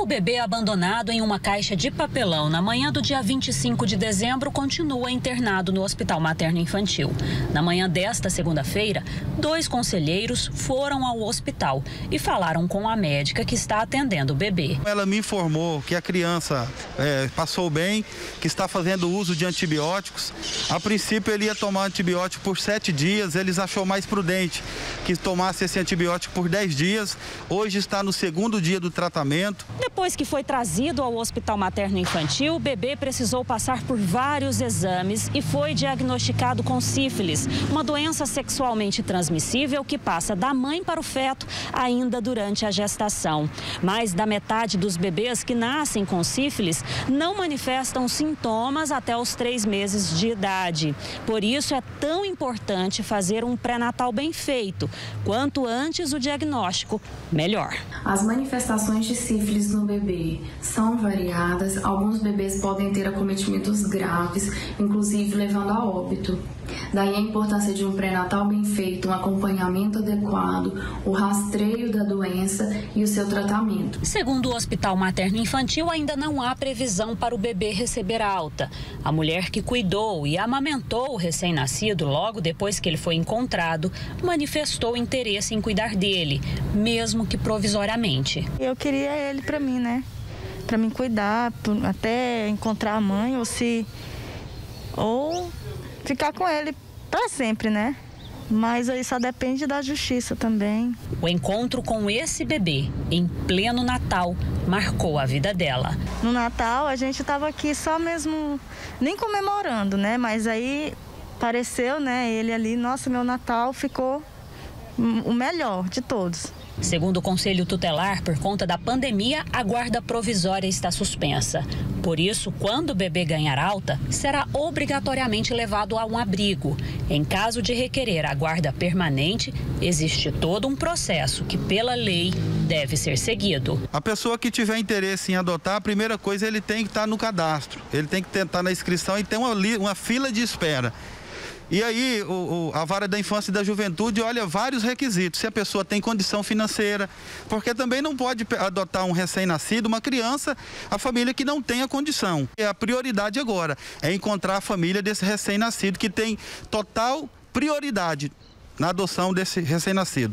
O bebê abandonado em uma caixa de papelão na manhã do dia 25 de dezembro continua internado no Hospital Materno Infantil. Na manhã desta segunda-feira, 2 conselheiros foram ao hospital e falaram com a médica que está atendendo o bebê. Ela me informou que a criança passou bem, que está fazendo uso de antibióticos. A princípio ele ia tomar antibiótico por 7 dias, eles achou mais prudente que tomasse esse antibiótico por 10 dias. Hoje está no segundo dia do tratamento. Depois que foi trazido ao Hospital Materno Infantil, o bebê precisou passar por vários exames e foi diagnosticado com sífilis, uma doença sexualmente transmissível que passa da mãe para o feto ainda durante a gestação. Mais da metade dos bebês que nascem com sífilis não manifestam sintomas até os 3 meses de idade. Por isso é tão importante fazer um pré-natal bem feito. Quanto antes o diagnóstico, melhor. As manifestações de sífilis no bebê são variadas. Alguns bebês podem ter acometimentos graves, inclusive levando a óbito. Daí a importância de um pré-natal bem feito, um acompanhamento adequado, o rastreio da doença e o seu tratamento. Segundo o Hospital Materno Infantil, ainda não há previsão para o bebê receber alta. A mulher que cuidou e amamentou o recém-nascido logo depois que ele foi encontrado manifestou interesse em cuidar dele, mesmo que provisoriamente. Eu queria ele para mim, né? Para mim cuidar, até encontrar a mãe ou ficar com ele para sempre, né? Mas aí só depende da justiça também. O encontro com esse bebê, em pleno Natal, marcou a vida dela. No Natal, a gente estava aqui só mesmo, nem comemorando, né? Mas aí apareceu, né, ele ali, nossa, meu Natal ficou o melhor de todos. Segundo o Conselho Tutelar, por conta da pandemia, a guarda provisória está suspensa. Por isso, quando o bebê ganhar alta, será obrigatoriamente levado a um abrigo. Em caso de requerer a guarda permanente, existe todo um processo que, pela lei, deve ser seguido. A pessoa que tiver interesse em adotar, a primeira coisa, ele tem que estar no cadastro, ele tem que estar na inscrição e tem uma fila de espera. E aí a vara da infância e da juventude olha vários requisitos, se a pessoa tem condição financeira, porque também não pode adotar um recém-nascido, uma criança, a família que não tenha condição. E a prioridade agora é encontrar a família desse recém-nascido que tem total prioridade na adoção desse recém-nascido.